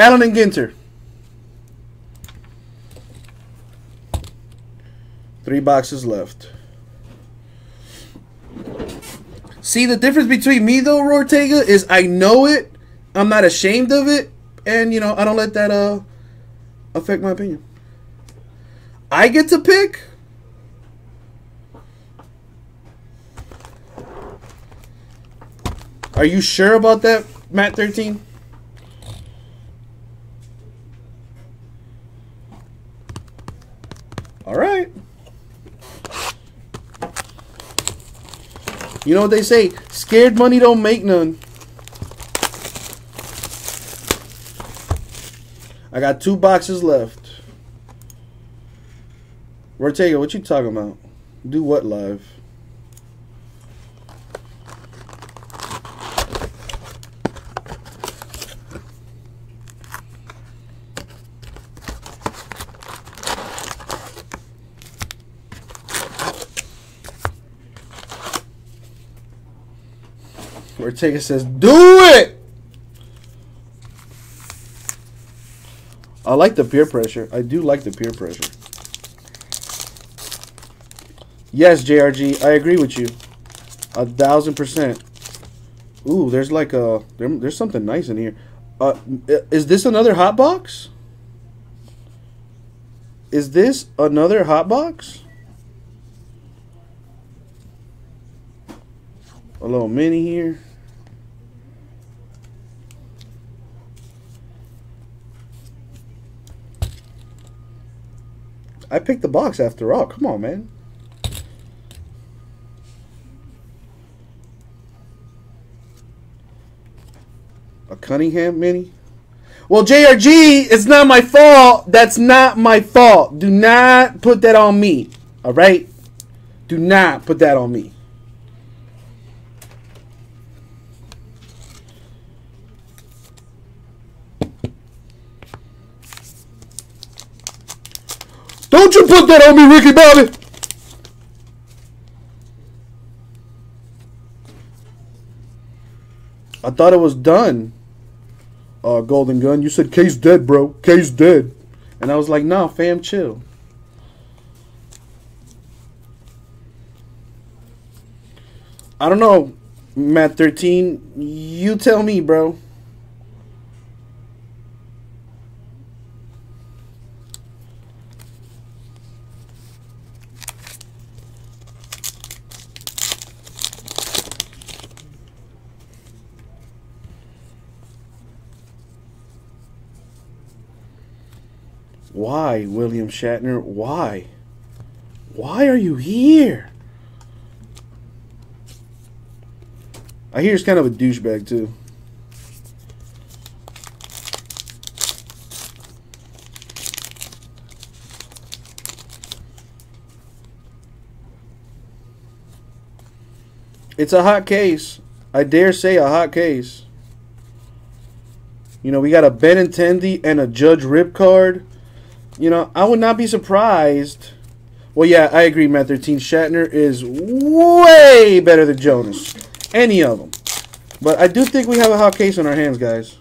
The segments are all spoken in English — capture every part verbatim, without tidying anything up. Allen and Ginter. Three boxes left. See, the difference between me, though, Rortega, is I know it, I'm not ashamed of it, and, you know, I don't let that uh affect my opinion. I get to pick. Are you sure about that, Matt thirteen? All right. You know what they say, scared money don't make none. I got two boxes left. Rortega, what you talking about? Do what live? Rortega says, do it! I like the peer pressure. I do like the peer pressure. Yes, J R G, I agree with you. A thousand percent. Ooh, there's like a... There, there's something nice in here. Uh, is this another hot box? Is this another hot box? A little mini here. I picked the box after all. Come on, man. A Cunningham mini? Well, J R G, it's not my fault. That's not my fault. Do not put that on me. All right? Do not put that on me. Don't you put that on me, Ricky Bobby! I thought it was done. Uh, Golden Gun, you said case dead, bro. Case dead. And I was like, nah, fam, chill. I don't know, Matt thirteen. You tell me, bro. Why, William Shatner? Why? Why are you here? I hear he's kind of a douchebag, too. It's a hot case. I dare say a hot case. You know, we got a Benintendi and a Judge Rip card. You know, I would not be surprised. Well, yeah, I agree, Matt thirteen. Shatner is way better than Jonas. Any of them. But I do think we have a hot case on our hands, guys.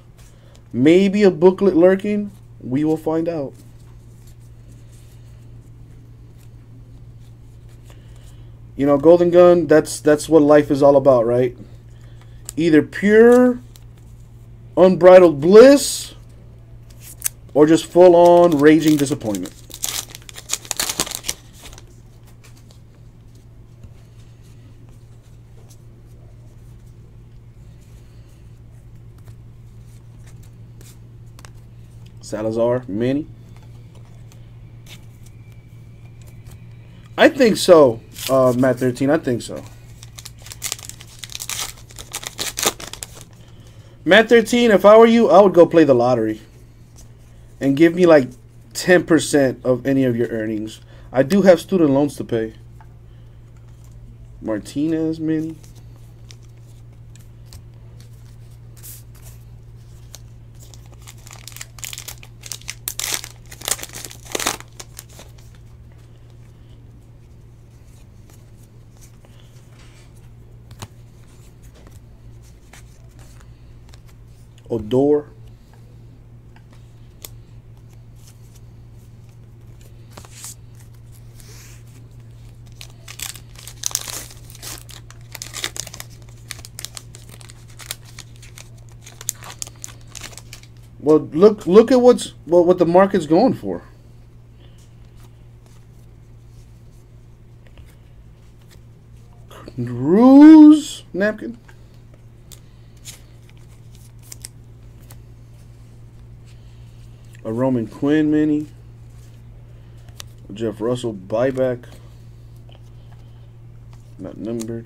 Maybe a booklet lurking. We will find out. You know, Golden Gun, that's, that's what life is all about, right? Either pure, unbridled bliss... or just full-on raging disappointment. Salazar, mini. I think so, uh, Matt thirteen. I think so. Matt thirteen, if I were you, I would go play the lottery. And give me like ten percent of any of your earnings. I do have student loans to pay. Martinez, mini. Odor. Well, look look at what's what, what the market's going for. Ruse napkin. A Roman Quinn mini. A Jeff Russell buyback. Not numbered.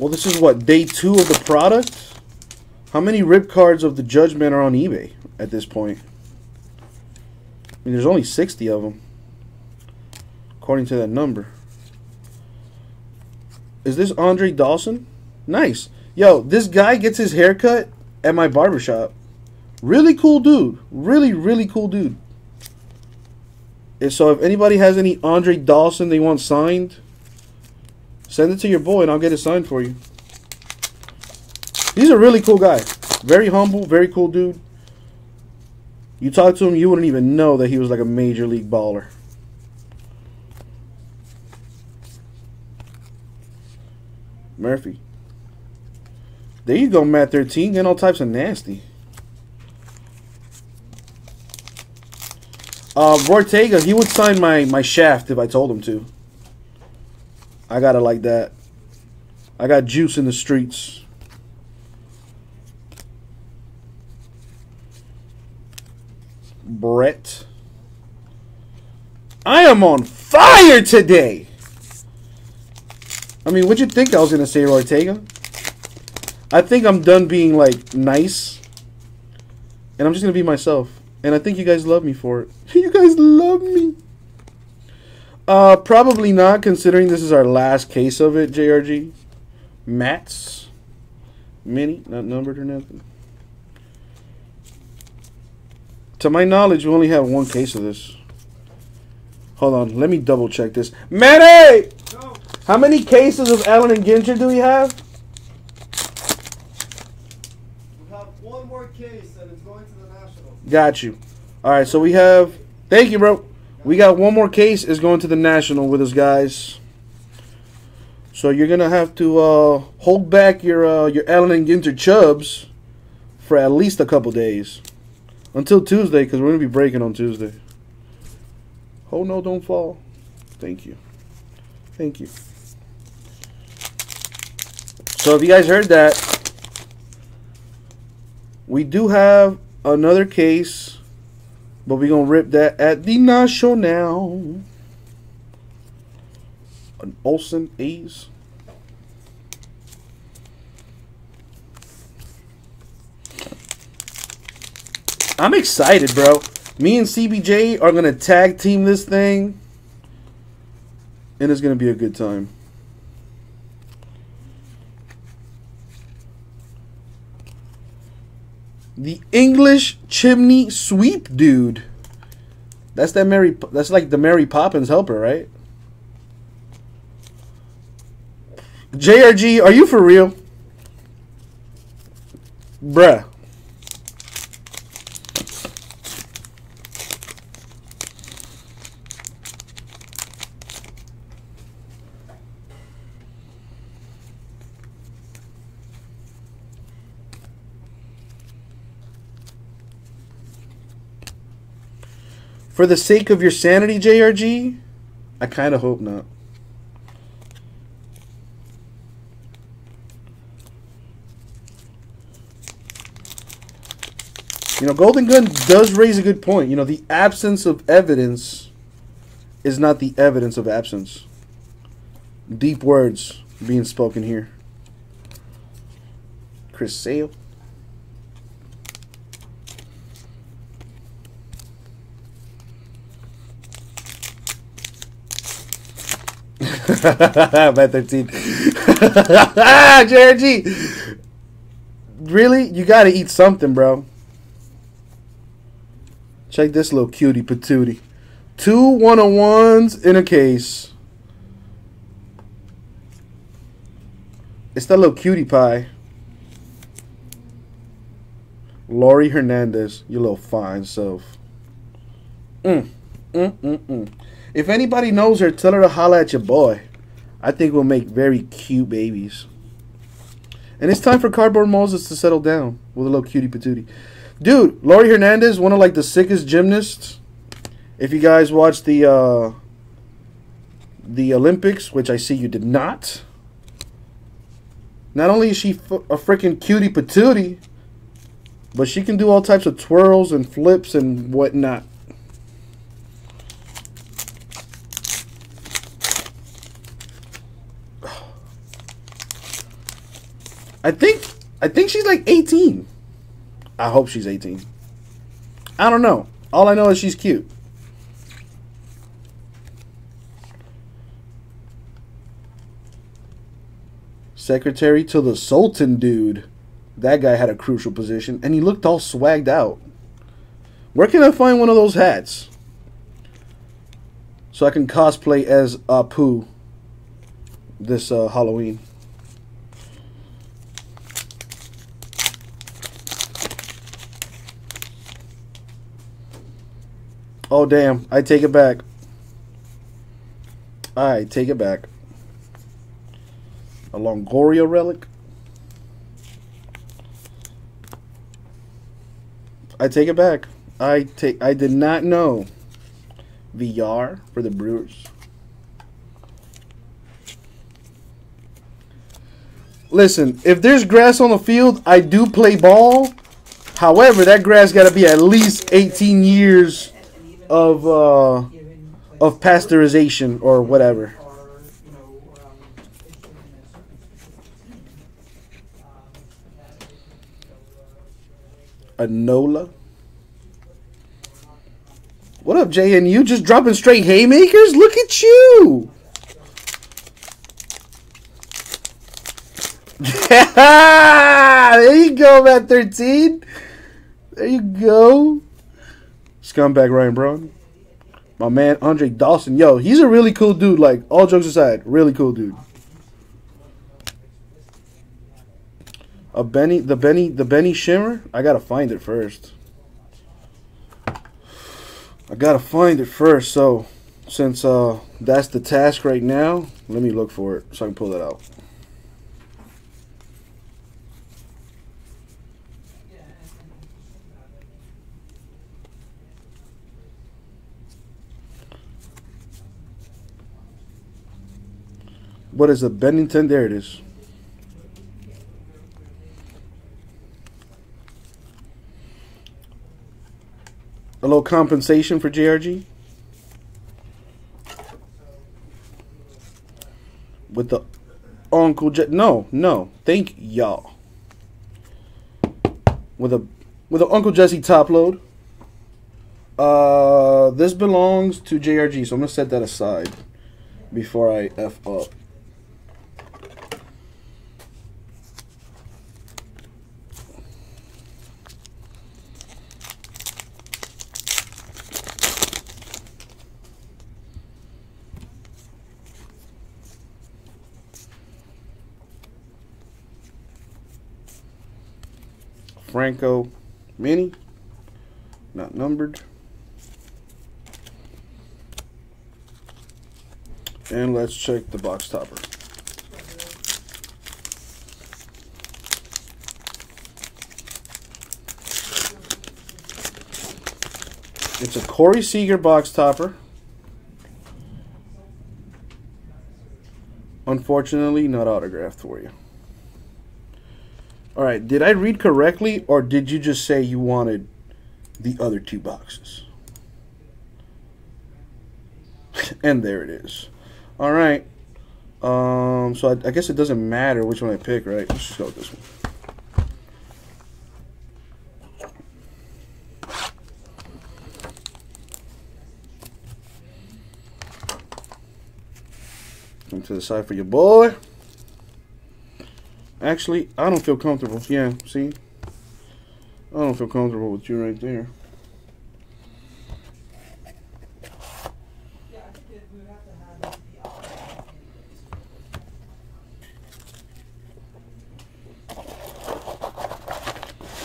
Well, this is what, day two of the product? How many rip cards of the Judgment are on eBay at this point? I mean, there's only sixty of them, according to that number. Is this Andre Dawson? Nice. Yo, this guy gets his haircut at my barbershop. Really cool dude. Really, really cool dude. And so if anybody has any Andre Dawson they want signed, send it to your boy, and I'll get it signed for you. He's a really cool guy. Very humble, very cool dude. You talk to him, you wouldn't even know that he was like a major league baller. Murphy. There you go, Matt thirteen. Getting all types of nasty. Uh, Ortega, he would sign my, my shaft if I told him to. I got it like that. I got juice in the streets. Brett. I am on fire today. I mean, what'd you think I was going to say, Ortega? I think I'm done being, like, nice. And I'm just going to be myself. And I think you guys love me for it. You guys love me. Uh, probably not, considering this is our last case of it, J R G. Mats. Mini, not numbered or nothing. To my knowledge, we only have one case of this. Hold on, let me double check this. Matty! No. How many cases of Allen and Ginter do we have? We have one more case, and it's going to the Nationals. Got you. All right, so we have... Thank you, bro. We got one more case. It's going to the National with us, guys. So you're going to have to uh, hold back your uh, your Allen and Ginter chubs for at least a couple days. Until Tuesday, because we're going to be breaking on Tuesday. Oh, no, don't fall. Thank you. Thank you. So if you guys heard that, we do have another case, but we're going to rip that at the National now. An Olsen A's. I'm excited, bro. Me and C B J are going to tag team this thing, and it's going to be a good time. The English chimney sweep dude. That's that Mary. That's like the Mary Poppins helper, right? J R G, are you for real, bruh? For the sake of your sanity, J R G, I kind of hope not. You know, Golden Gun does raise a good point. You know, the absence of evidence is not the evidence of absence. Deep words being spoken here. Chris Sale. Matt thirteen. J R G, really? You gotta eat something, bro. Check this little cutie patootie. two one oh ones in a case. It's that little cutie pie. Laurie Hernandez, your little fine self. Mm, mm, mm, mm. If anybody knows her, tell her to holla at your boy. I think we'll make very cute babies. And it's time for Cardboard Moses to settle down with a little cutie patootie. Dude, Laurie Hernandez, one of like the sickest gymnasts. If you guys watch the uh, the Olympics, which I see you did not. Not only is she f a freaking cutie patootie, but she can do all types of twirls and flips and whatnot. I think I think she's like eighteen. I hope she's eighteen. I don't know. All I know is she's cute. Secretary to the Sultan, dude. That guy had a crucial position, and he looked all swagged out. Where can I find one of those hats? So I can cosplay as Apu this uh, Halloween. Oh, damn. I take it back. I take it back. A Longoria relic. I take it back. I take. I did not know. V R for the Brewers. Listen, if there's grass on the field, I do play ball. However, that grass got to be at least eighteen years of uh, of pasteurization or whatever. Anola. What up, J N U? Just dropping straight haymakers? Look at you! There you go, Matt thirteen. There you go. Scumbag Ryan Braun. My man, Andre Dawson. Yo, he's a really cool dude. Like, all jokes aside, really cool dude. A Benny, the Benny, the Benny Shimmer. I gotta find it first. I gotta find it first. So, since uh, that's the task right now, let me look for it so I can pull it out. What is a Benintendi? There it is. A little compensation for J R G with the Uncle Jet. No, no, thank y'all. With a with an Uncle Jesse top load. Uh, this belongs to J R G, so I'm gonna set that aside before I F up. Franco mini, not numbered. And let's check the box topper. It's a Corey Seager box topper. Unfortunately, not autographed for you. All right, did I read correctly, or did you just say you wanted the other two boxes? And there it is. All right. Um, so I, I guess it doesn't matter which one I pick, right? Let's just go with this one. Come to the side for your boy. Actually, I don't feel comfortable. Yeah, see? I don't feel comfortable with you right there.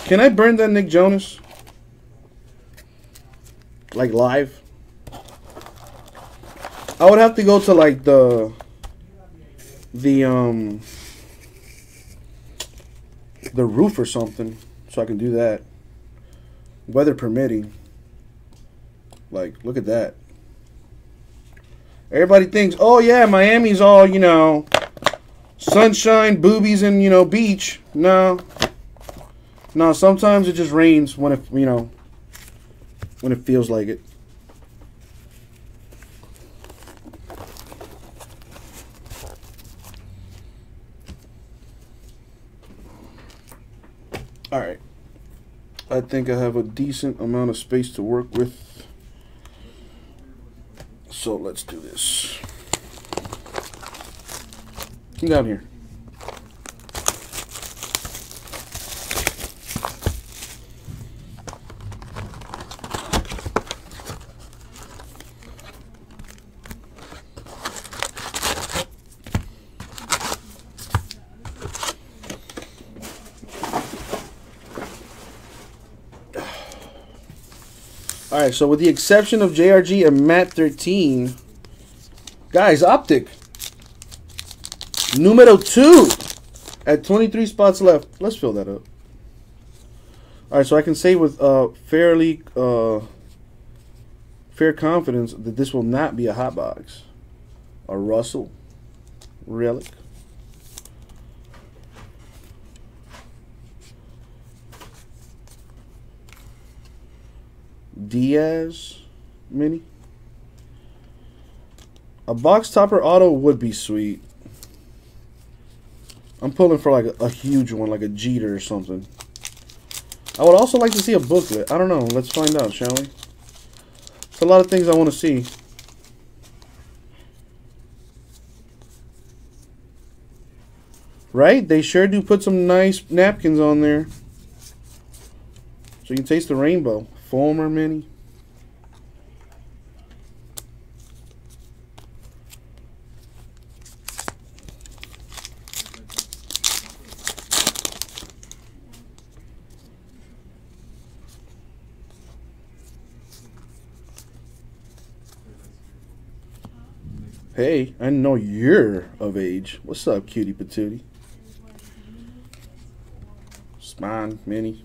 Can I burn that Nick Jonas? Like, live? I would have to go to like the the um the roof or something, so I can do that, weather permitting. Like, look at that. Everybody thinks, oh yeah, Miami's all, you know, sunshine, boobies, and, you know, beach. No, no. Sometimes it just rains when it, you know, when it feels like it. All right. I think I have a decent amount of space to work with. So let's do this. Come down here. All right, so with the exception of J R G and Matt thirteen, guys, Optic, numero two at twenty-three spots left. Let's fill that up. All right, so I can say with uh, fairly uh, fair confidence that this will not be a hot box. A Russell relic. Diaz mini. A box topper auto would be sweet. I'm pulling for like a, a huge one, like a Jeter or something. I would also like to see a booklet. I don't know. Let's find out, shall we? There's a lot of things I want to see. Right? They sure do put some nice napkins on there. So you can taste the rainbow. Former mini. Hey, I know you're of age. What's up, cutie patootie? It's mine, mini.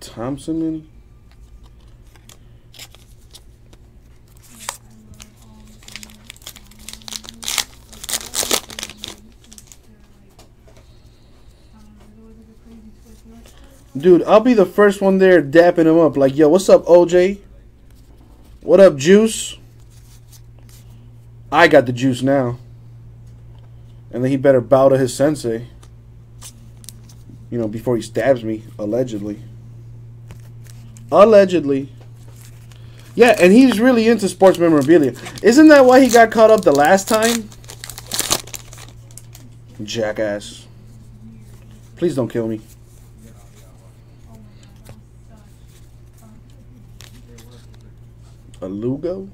Thompson mini. Dude, I'll be the first one there dapping him up. Like, yo, what's up, O J? What up, Juice? I got the juice now. And then he better bow to his sensei. You know, before he stabs me, allegedly. Allegedly. Yeah, and he's really into sports memorabilia. Isn't that why he got caught up the last time? Jackass. Please don't kill me. A Lugo?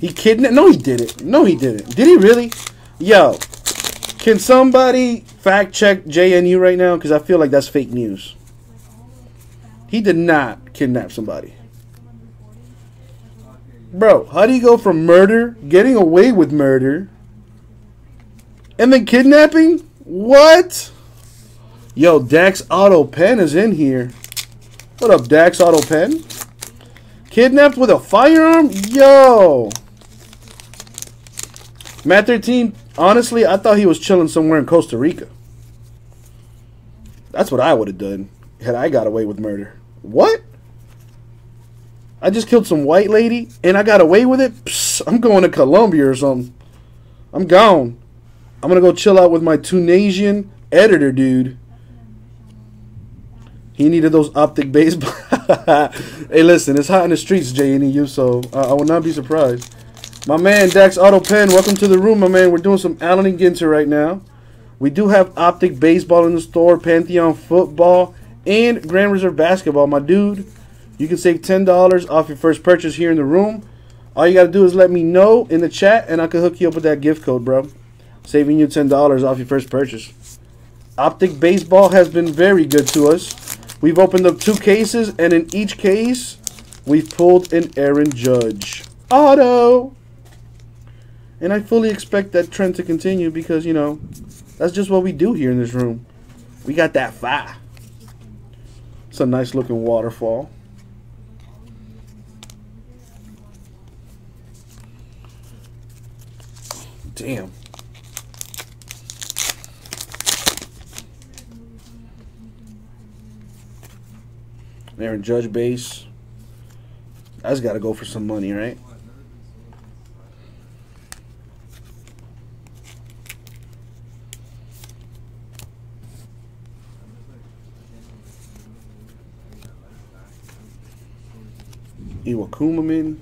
He kidnapped? No, he didn't. No, he didn't. Did he really? Yo. Can somebody fact check J N U right now? Because I feel like that's fake news. He did not kidnap somebody. Bro, how do you go from murder, getting away with murder, and then kidnapping? What? Yo, Dax Auto Pen is in here. What up, Dax Auto Pen? Kidnapped with a firearm? Yo. Matt thirteen... Honestly, I thought he was chilling somewhere in Costa Rica. That's what I would have done had I got away with murder. What? I just killed some white lady and I got away with it? Psst, I'm going to Colombia or something. I'm gone. I'm going to go chill out with my Tunisian editor, dude. He needed those optic baseball. Hey, listen, it's hot in the streets, J N E U, so uh, I will not be surprised. My man, Dax Auto Pen, welcome to the room, my man. We're doing some Allen and Ginter right now. We do have Optic Baseball in the store, Pantheon Football, and Grand Reserve Basketball. My dude, you can save ten dollars off your first purchase here in the room. All you got to do is let me know in the chat, and I can hook you up with that gift code, bro. Saving you ten dollars off your first purchase. Optic Baseball has been very good to us. We've opened up two cases, and in each case, we've pulled an Aaron Judge auto. And I fully expect that trend to continue because, you know, that's just what we do here in this room. We got that fire. It's a nice looking waterfall. Damn. Aaron Judge base. That's got to go for some money, right? Iwakuma, man.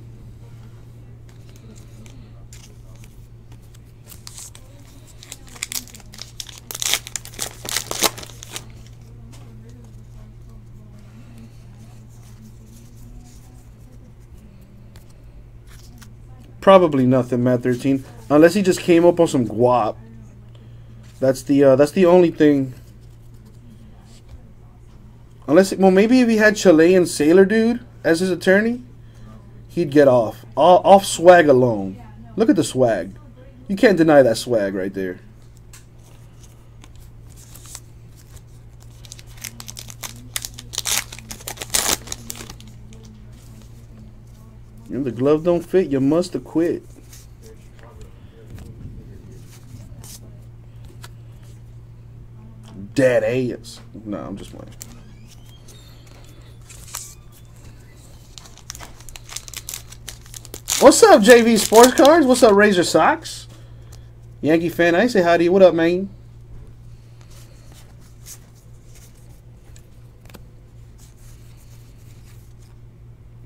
Probably nothing, Matt thirteen, unless he just came up on some guap. That's the uh, that's the only thing. Unless, well, maybe if he had Chilean Sailor Dude as his attorney, he'd get off. All, off swag alone. Look at the swag. You can't deny that swag right there. If the glove don't fit, you must have quit. Dead ass. No, I'm just playing. What's up, J V Sports Cards? What's up, Razor Sox? Yankee fan, I say hi to you. What up, man?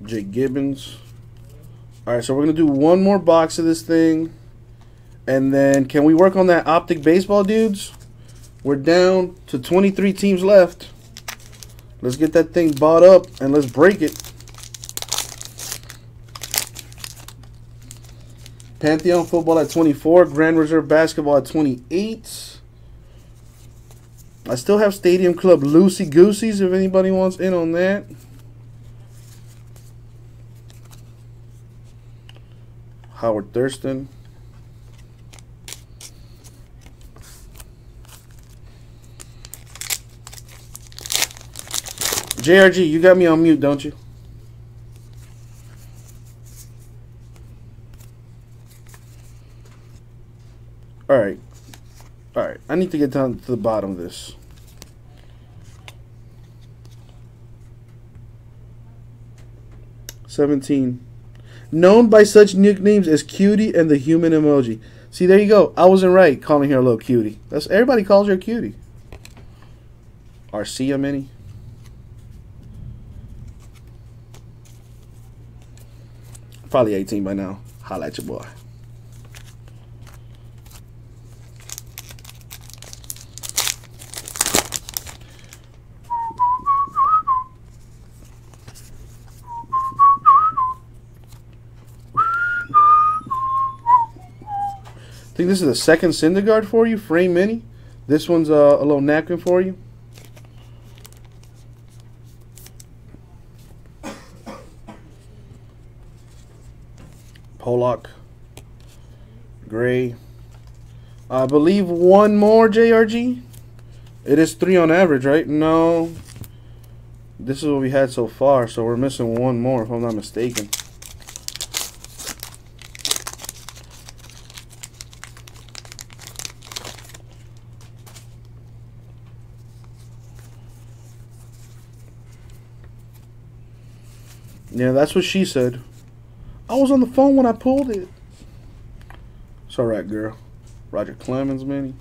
Jake Gibbons. All right, so we're going to do one more box of this thing. And then can we work on that Optic Baseball, dudes? We're down to twenty-three teams left. Let's get that thing bought up and let's break it. Pantheon Football at twenty-four. Grand Reserve Basketball at twenty-eight. I still have Stadium Club loosey-gooseys if anybody wants in on that. Howard Thurston. J R G, you got me on mute, don't you? All right. All right. I need to get down to the bottom of this. seventeen. Known by such nicknames as Cutie and the Human Emoji. See, there you go. I wasn't right calling her a little cutie. That's, everybody calls her a cutie. Garcia Mini. Probably eighteen by now. Holla at your boy. I think this is the second Syndergaard for you, frame mini. This one's uh, a little napkin for you. Pollock, gray. I believe one more J R G. It is three on average, right? No. This is what we had so far, so we're missing one more, if I'm not mistaken. Yeah, that's what she said. I was on the phone when I pulled it. It's all right, girl. Roger Clemens, mini.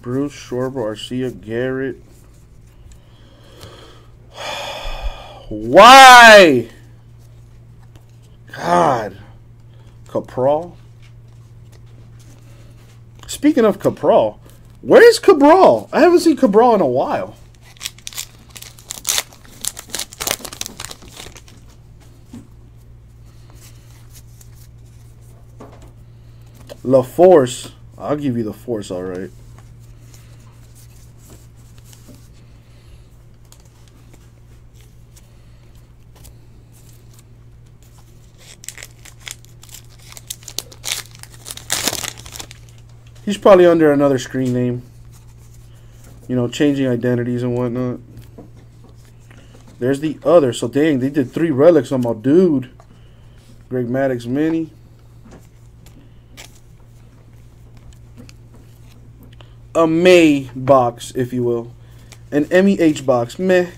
Bruce Shorber, Garcia Garrett. Why? God. Cabral. Speaking of Cabral, where is Cabral? I haven't seen Cabral in a while. La Force. I'll give you the Force, all right. He's probably under another screen name. You know, changing identities and whatnot. There's the other. So, dang, they did three relics on my dude. Greg Maddox mini. A May box, if you will. An M E H box. Meh.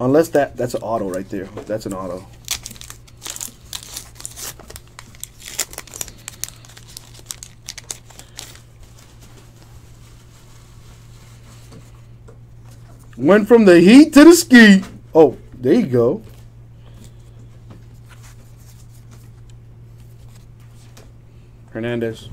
Unless that, that's an auto right there. That's an auto. Went from the heat to the ski. Oh, there you go. Hernandez.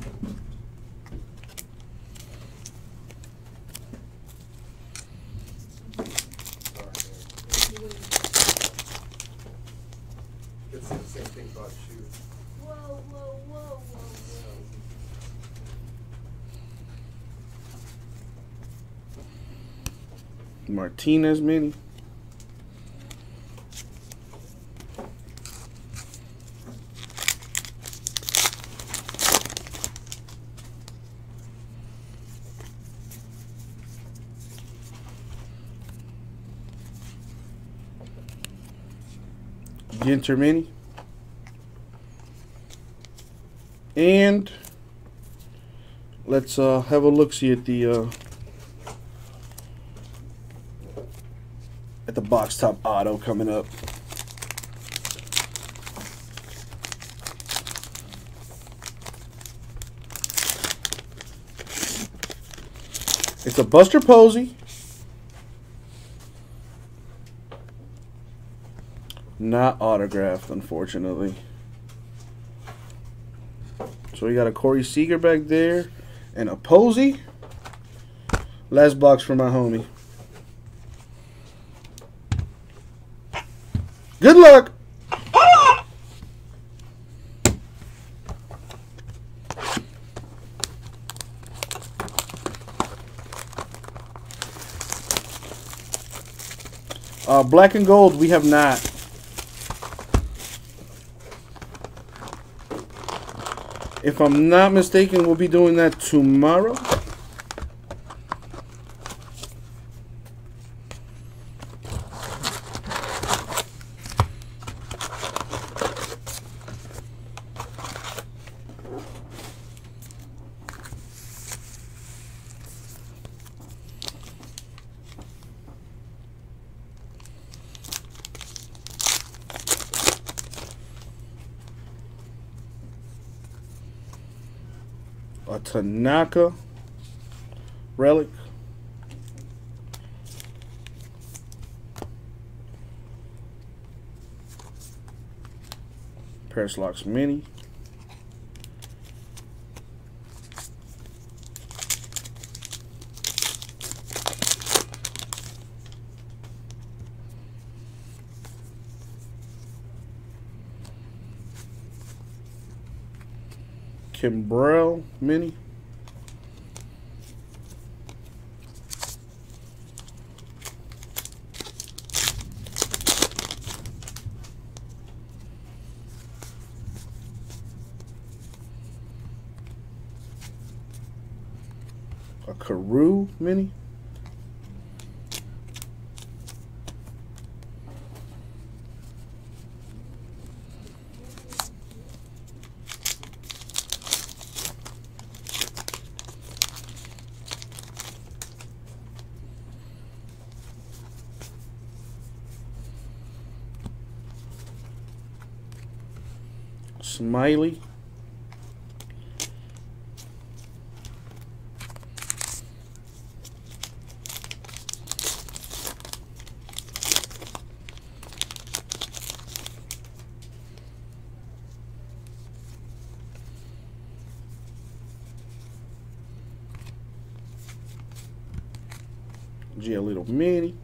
Martinez mini. Ginter mini. And let's uh, have a look-see at the uh, at the box top auto coming up. It's a Buster Posey, not autographed, unfortunately. So we got a Corey Seager back there and a Posey. Last box for my homie. Good luck. Uh, black and gold, we have not. If I'm not mistaken, we'll be doing that tomorrow. A Tanaka relic. Paris Locks mini. Cabral mini. A Carew mini. Smiley. O J a little mini.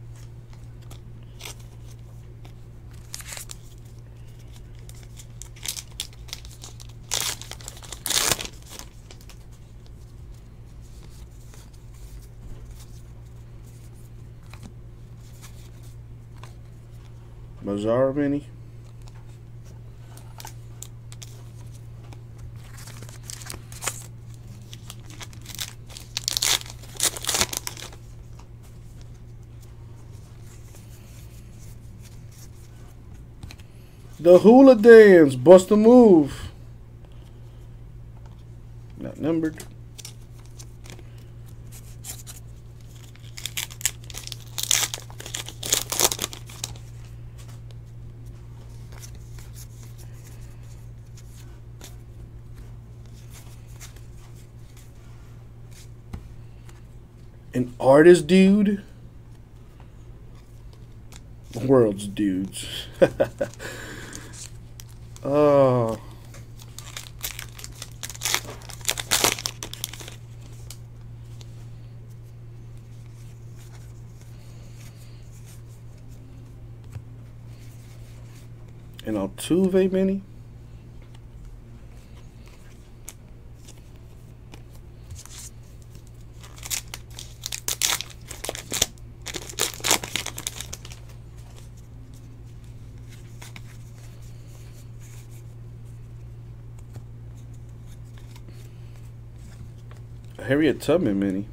Bizarre mini. The Hula Dance, bust a move. Not numbered. An artist dude. The world's dudes. Oh. An Altuve mini. Harriet Tubman mini.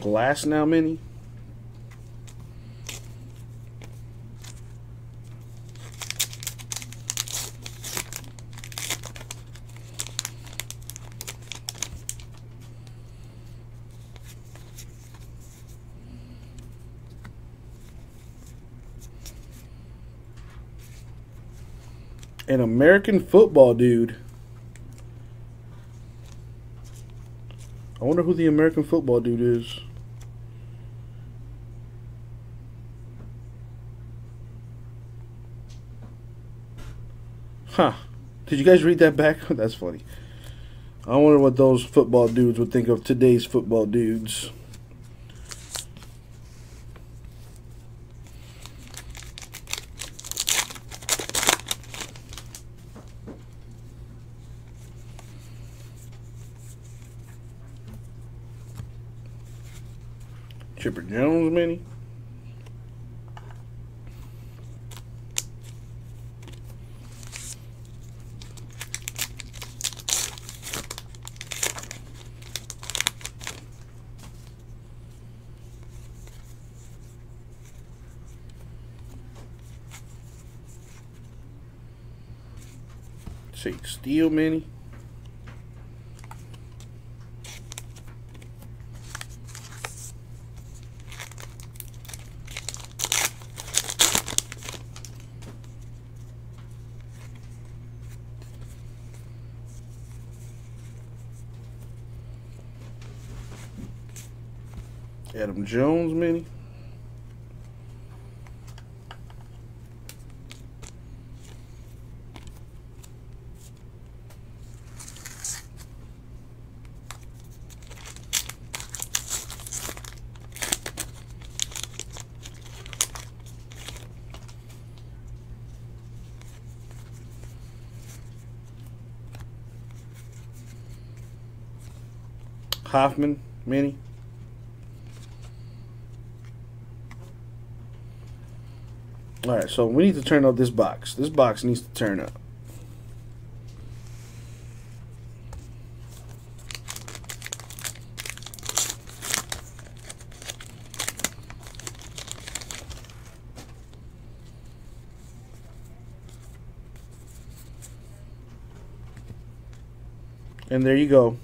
Glass now mini. An American football dude. I wonder who the American football dude is. Huh. Did you guys read that back? That's funny. I wonder what those football dudes would think of today's football dudes. Chipper Jones mini. Shake Steel mini. Adam Jones mini. Hoffman mini. All right, so we need to turn up this box. This box needs to turn up. And there you go.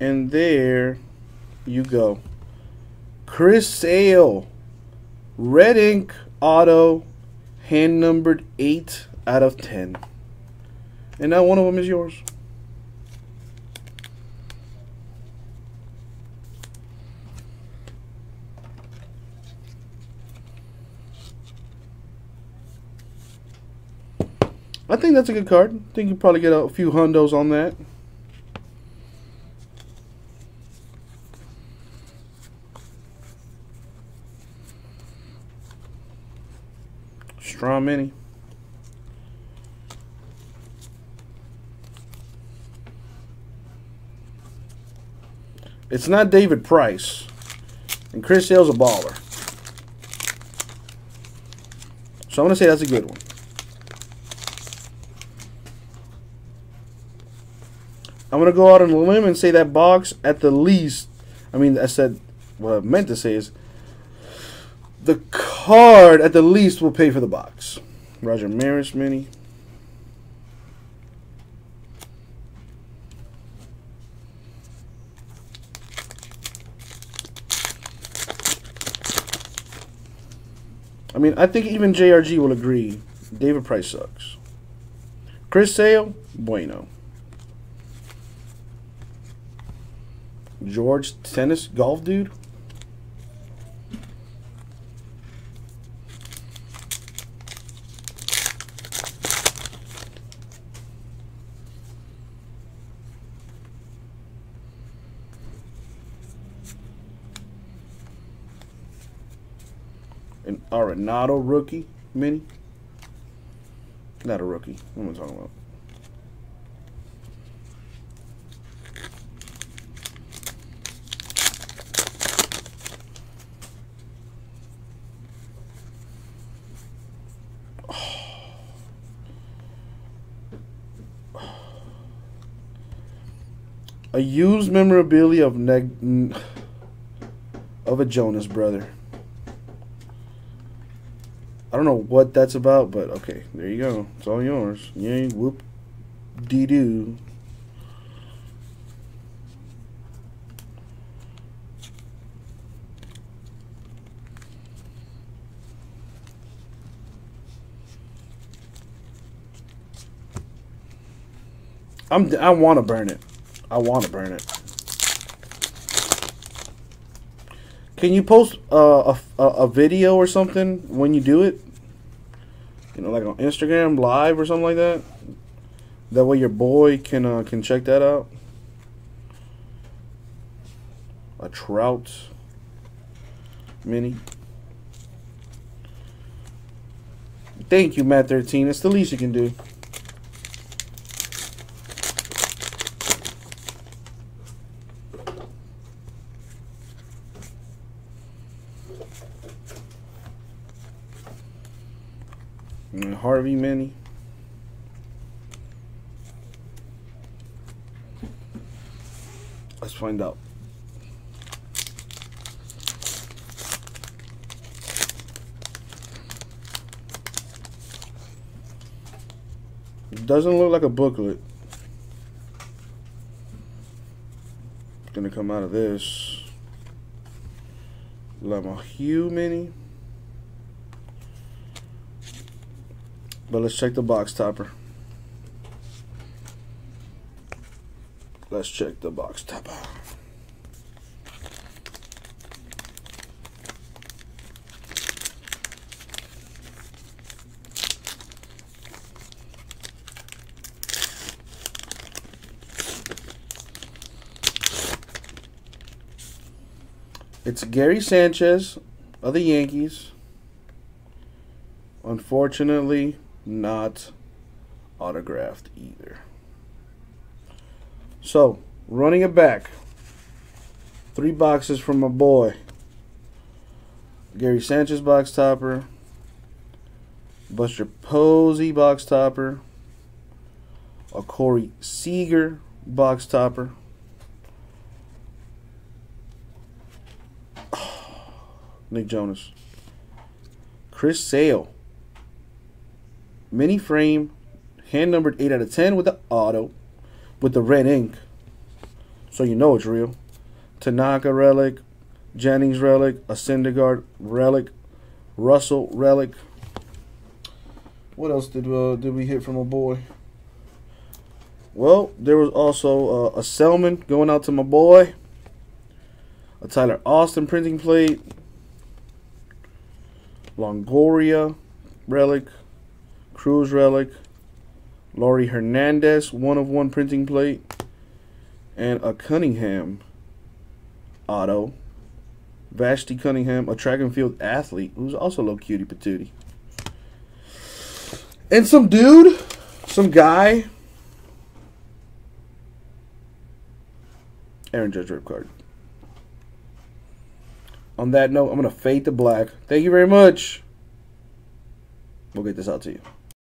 And there you go. Chris Sale. Red ink auto, hand numbered eight out of ten. And now one of them is yours. I think that's a good card. I think you probably get a few hundos on that. Strong mini. It's not David Price. And Chris Sale's a baller. So I'm going to say that's a good one. I'm going to go out on a limb and say that box at the least. I mean, I said what I meant to say is the card at the least will pay for the box. Roger Maris mini. I mean, I think even J R G will agree. David Price sucks. Chris Sale, bueno. George, tennis, golf dude. An Arenado rookie mini. Not a rookie. What am I talking about? A used memorabilia of neg of a Jonas brother. I don't know what that's about, but okay, there you go. It's all yours. Yay, whoop, dee doo. I'm. I want to burn it. I want to burn it. Can you post uh, a, a video or something when you do it? You know, like on Instagram Live or something like that? That way your boy can, uh, can check that out. A Trout mini. Thank you, Matt thirteen. It's the least you can do. Harvey mini. Let's find out. It doesn't look like a booklet. It's gonna come out of this. LaMahieu mini. But let's check the box topper. Let's check the box topper. It's Gary Sanchez of the Yankees. Unfortunately, not autographed either. So, running it back. Three boxes from my boy. Gary Sanchez box topper. Buster Posey box topper. A Corey Seager box topper. Nick Jonas. Chris Sale. Mini frame, hand numbered eight out of ten with the auto, with the red ink. So you know it's real. Tanaka relic, Jennings relic, a Syndergaard relic, Russell relic. What else did, uh, did we hit from a boy? Well, there was also uh, a Selman going out to my boy. A Tyler Austin printing plate. Longoria relic. Cruz relic, Laurie Hernandez, one of one printing plate, and a Cunningham auto. Vashti Cunningham, a track and field athlete, who's also a little cutie patootie. And some dude, some guy. Aaron Judge rip card. On that note, I'm going to fade to black. Thank you very much. We'll get this out to you.